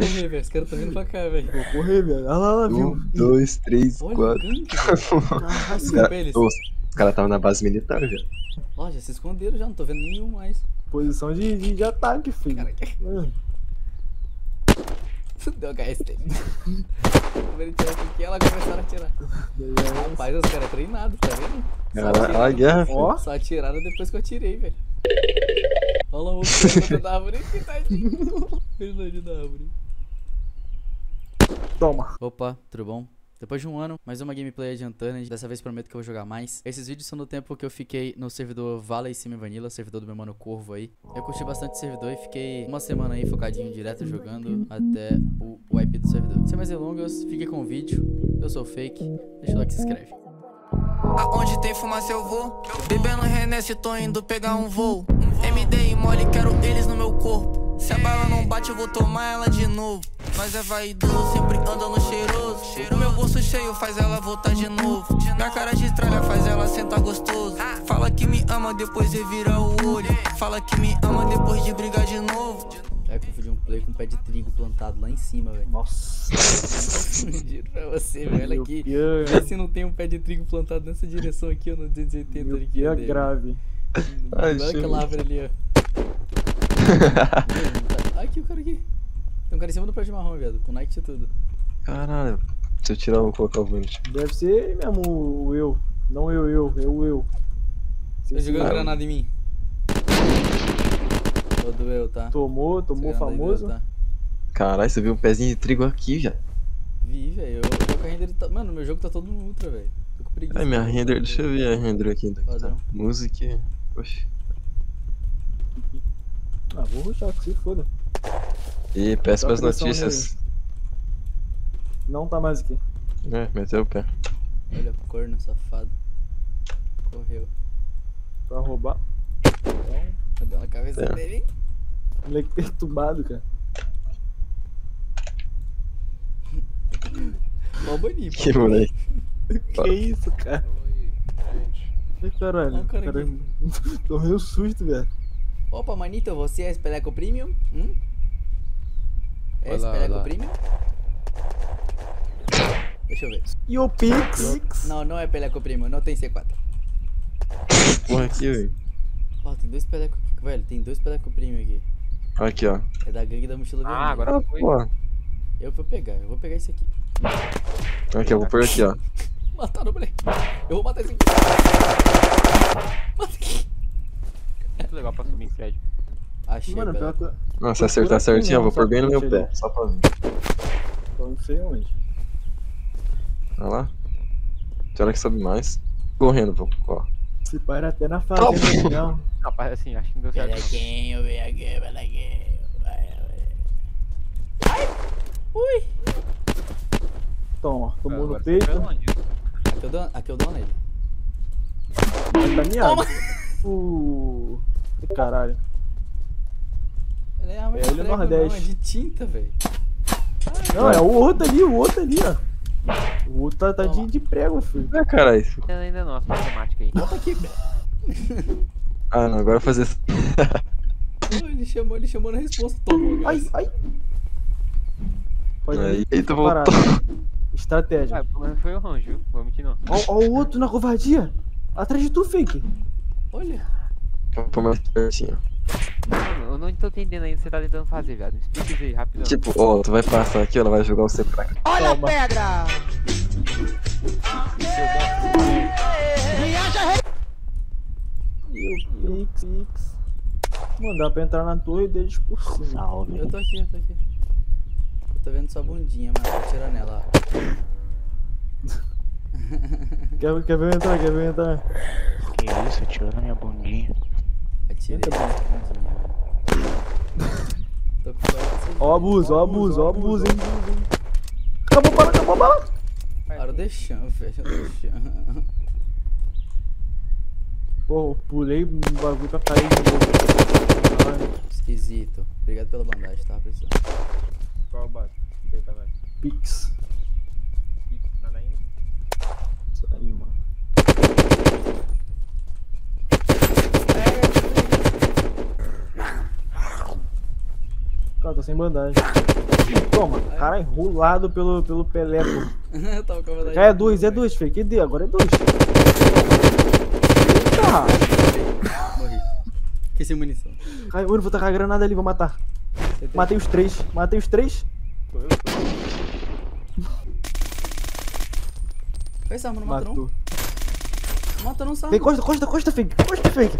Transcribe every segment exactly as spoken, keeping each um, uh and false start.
correr, velho. Os caras estão vindo pra cá, velho. Vou correr, velho. Olha lá, lá, viu? Um, dois, três, olha quatro. Olha o gank, ah, os caras cara estavam na base militar, velho. Ó, já se esconderam já, não tô vendo nenhum mais. Posição de, de, de ataque, filho. Caraca. Deu H S dele. Primeiro tiro aqui, ela começaram a atirar. Rapaz, os caras treinados, tá vendo? Olha lá, a guerra. Só atiraram depois que eu atirei, velho. Olha lá o outro lado da árvore, que tadinho. Verdade da árvore. Toma. Opa, tudo bom? Depois de um ano, mais uma gameplay adiantando. Dessa vez prometo que eu vou jogar mais. Esses vídeos são do tempo que eu fiquei no servidor Valley Sim Vanilla, servidor do meu mano Corvo aí. Eu curti bastante o servidor e fiquei uma semana aí focadinho direto jogando até o wipe do servidor. Sem mais delongas, fique com o vídeo. Eu sou o Fake, deixa o like e se inscreve. Aonde tem fumaça eu vou. Bebendo Renesse, tô indo pegar um voo. M D e mole, quero eles no meu corpo. Se a bala não bate eu vou tomar ela de novo. Mas é vaidoso, sempre anda no cheiroso. O meu bolso cheio faz ela voltar de novo. Minha cara de tralha faz ela sentar gostoso. Fala que me ama, depois revira o olho. Fala que me ama, depois de brigar de novo. Já confundi um play com um pé de trigo plantado lá em cima, velho. Nossa. Juro pra você, velho. Olha aqui. Vê se não tem um pé de trigo plantado nessa direção aqui, ó, no duzentos e oitenta aqui. Que é grave. Olha aquela árvore ali, ó. Aqui o cara aqui. Tem um cara em cima do pé de marrom, viado, com Nike e tudo. Caralho, se eu tirar eu vou colocar o bonito. Deve ser mesmo o eu. Não eu, eu, eu, eu. Você jogou granada em mim. Todo eu, tá? Tomou, tomou famoso. Tá? Caralho, você viu um pezinho de trigo aqui já. Vi, velho. O render tá... Mano, meu jogo tá todo no ultra, velho. Tô com preguiça. Ai, minha render, tá deixa eu ver a render aqui. Tá? Tá. Música. Poxa. Ah, vou rushar que se foda. E peço para as notícias. Não tá mais aqui. É, meteu o pé. Olha o corno safado. Correu. Pra roubar. Cadê a cabeça é. dele? Moleque perturbado, cara. Mó bonito. Que moleque. Que isso, cara? Ai, caralho. Olha o cara cara... Tomei um susto, velho. Opa, manito, você é Espeleco Premium? Hum? É esse Peleco Premium? Deixa eu ver. E o Pix? Não, não é Peleco Premium, não tem C quatro. Porra, aqui, velho. Ó, tem dois Peleco. Velho, tem dois Peleco Premium aqui. Aqui, ó. É da gangue da mochila vermelha. Ah, agora foi. Eu vou pegar, eu vou pegar esse aqui. Aqui, eu vou pôr aqui, ó. Mataram o moleque. Eu vou matar esse aqui. Mata aqui. É muito legal pra subir em prédio. Achei, mano, pela... tá... Nossa, se acertar certinho, eu vou pôr bem no meu pé, só pra ver. Eu não sei onde. Olha lá. Tem hora que sobe mais. Correndo, pô. Ó. Se para até na fazenda, oh, não. Rapaz, assim, acho que não deu certo. Pelequinho, vem aqui, pelequinho. Vai, vai. Ai! Ui! Toma, tomou no peito. Aqui eu dou, aqui eu dou nele. Tá miado. Uh, que caralho. Ele é arma é, de ele prego, não, é de tinta, velho. Não, é o outro ali, o outro ali, ó. O outro tá, tá de, de prego, filho. É, cara, isso. Ele ainda não, a matemática aí. Volta aqui, velho. Ah, não, agora eu vou fazer isso. Ele chamou, ele chamou na resposta. Tomou, ai, ai. Pode aí, eita, voltou. Estratégia. Ah, mas foi o Ranju, vou mentir não. Ó, ó o outro na covardia. Atrás de tu, Fake. Olha. Eu vou mais pertinho. Mano, eu não tô entendendo ainda o que você tá tentando fazer, viado. Me explica isso aí, rapidão. Tipo, ó, oh, tu vai passar aqui, ela vai jogar o C pra cá. Olha a pedra! Meu Pix. Mano, dá pra entrar na torre e deles por cima. Eu tô aqui, eu tô aqui. Eu tô vendo sua bundinha, mas vou atirar nela, ó. quer, quer ver eu entrar, quer ver eu entrar? Que isso, atirou na minha bundinha. Atirei na minha bundinha, velho. Ó o abuso, ó o abuso, ó o abuso, hein. Acabou a bala, acabou a bala. Cara, deixando, fecha, deixando. Pô, eu pulei um bagulho pra cair de novo. Esquisito. Obrigado pela bandagem, tava precisando. Qual bate? Pix. Pix, nada ainda. Isso aí, mano. Cara, tô sem bandagem. Toma, cara enrolado pelo, pelo Pelé. Já é dois, é dois, filho. Que deu? Agora é dois. Eita! Morri. Fiquei sem munição. Ai, mano, vou tacar a granada ali, vou matar. Matei os três. Matei os três. Foi essa arma, não matou não? Mata não, sabe? Vem, costa, costa, costa, Fake. Costa, Fake.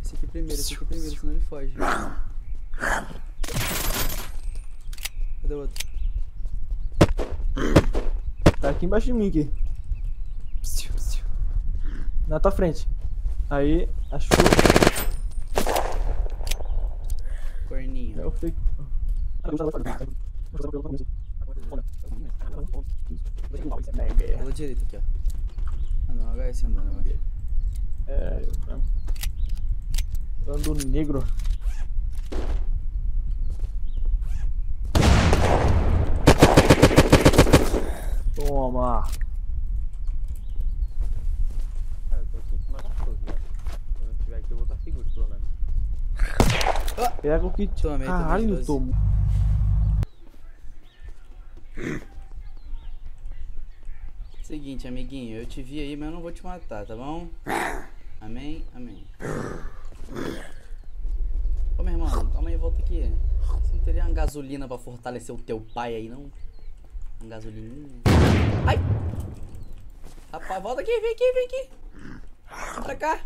Esse aqui é primeiro, esse aqui é primeiro, senão ele foge. Cadê o outro? Tá aqui embaixo de mim, aqui. Na tua frente. Aí, achou. Corninho. É o Fake. Pela direita aqui, ó. Ah não, agora é esse andando, mano. É, eu ando negro. Toma! Cara, eu tô aqui em cima das coisas, velho. Quando eu estiver aqui eu vou estar seguro, pelo menos. Pega o kit. Caralho, eu tomo. Seguinte, amiguinho, eu te vi aí, mas eu não vou te matar, tá bom? Amém? Amém. Ô, meu irmão, calma aí, volta aqui. Você não teria uma gasolina pra fortalecer o teu pai aí, não? Uma gasolininha? Ai! Rapaz, volta aqui, vem aqui, vem aqui! Vem pra cá!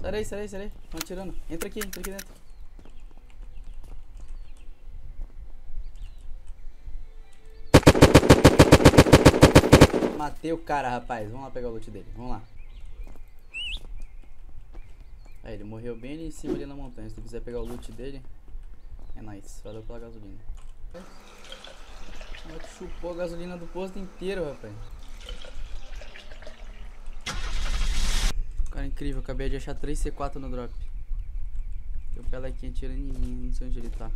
Sai daí, sai daí, sai daí. Estão atirando. Entra aqui, entra aqui dentro. Matei o cara, rapaz. Vamos lá pegar o loot dele. Vamos lá. Aí, ele morreu bem ali em cima, ali na montanha. Se tu quiser pegar o loot dele, é nóis. Valeu pela gasolina. Ele chupou a gasolina do posto inteiro, rapaz. Cara, incrível. Acabei de achar três C quatro no drop. Tem o Pelequinha atirando em mim. Não sei onde ele tá.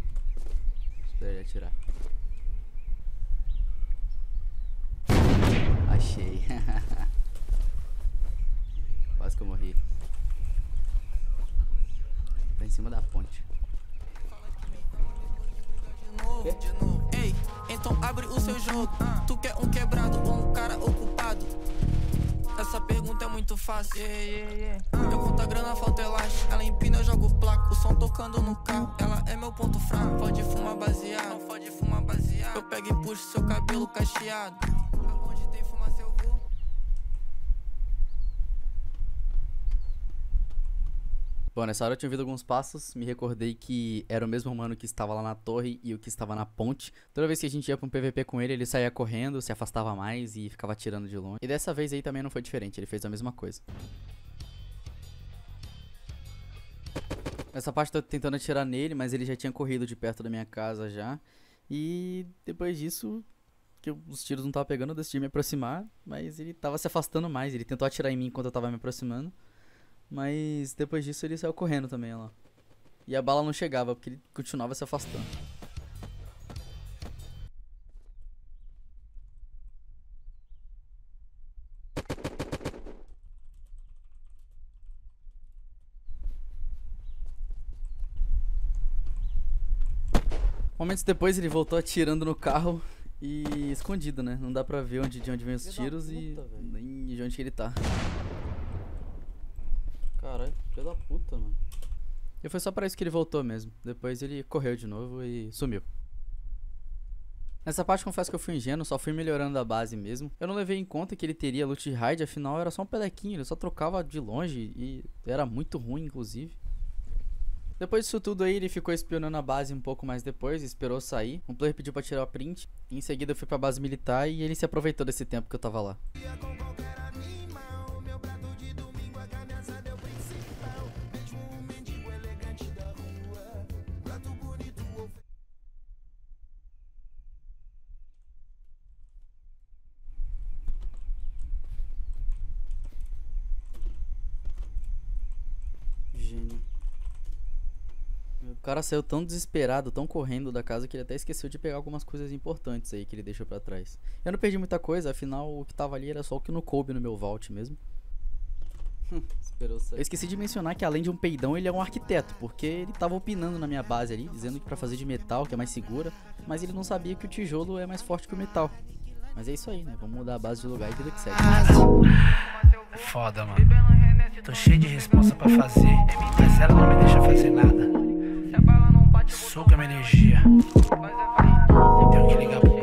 Espera ele atirar. Achei. Quase que eu morri. Tá em cima da ponte. De novo, de novo. Ei, então abre o seu jogo. Tu quer um quebrado ou um cara ocupado? Essa pergunta é muito fácil. Yeah, yeah, yeah. Eu conto a grana, falta elástico. Ela empina, eu jogo placa. O som tocando no carro. Ela é meu ponto fraco. Pode fumar baseado. Pode fumar baseado. Eu pego e puxo seu cabelo cacheado. Bom, nessa hora eu tinha ouvido alguns passos, me recordei que era o mesmo humano que estava lá na torre e o que estava na ponte. Toda vez que a gente ia pra um P V P com ele, ele saía correndo, se afastava mais e ficava atirando de longe. E dessa vez aí também não foi diferente, ele fez a mesma coisa. Nessa parte eu tô tentando atirar nele, mas ele já tinha corrido de perto da minha casa já. E depois disso, que os tiros não estavam pegando, eu decidi me aproximar, mas ele estava se afastando mais. Ele tentou atirar em mim enquanto eu estava me aproximando. Mas depois disso ele saiu correndo também, ó lá. E a bala não chegava, porque ele continuava se afastando. Momentos depois ele voltou atirando no carro e escondido, né? Não dá pra ver onde, de onde vem os tiros e nem de onde que ele tá. Caralho, filho da puta, mano. E foi só pra isso que ele voltou mesmo. Depois ele correu de novo e sumiu. Nessa parte confesso que eu fui ingênuo, só fui melhorando a base mesmo. Eu não levei em conta que ele teria loot de raid, afinal era só um pelequinho, ele só trocava de longe e era muito ruim, inclusive. Depois disso tudo aí, ele ficou espionando a base um pouco mais depois, esperou sair. Um player pediu pra tirar o print. Em seguida eu fui pra base militar e ele se aproveitou desse tempo que eu tava lá. cara saiu tão desesperado, tão correndo da casa, que ele até esqueceu de pegar algumas coisas importantes aí que ele deixou pra trás. Eu não perdi muita coisa, afinal o que tava ali era só o que não coube no meu vault mesmo. Esperou sair. Eu esqueci de mencionar que além de um peidão, ele é um arquiteto, porque ele tava opinando na minha base ali, dizendo que pra fazer de metal, que é mais segura, mas ele não sabia que o tijolo é mais forte que o metal. Mas é isso aí, né? Vamos mudar a base de lugar e vida que segue. É foda, mano. Tô cheio de resposta pra fazer, mas ela não me deixa fazer nada. Suga minha energia. Tenho que ligar pro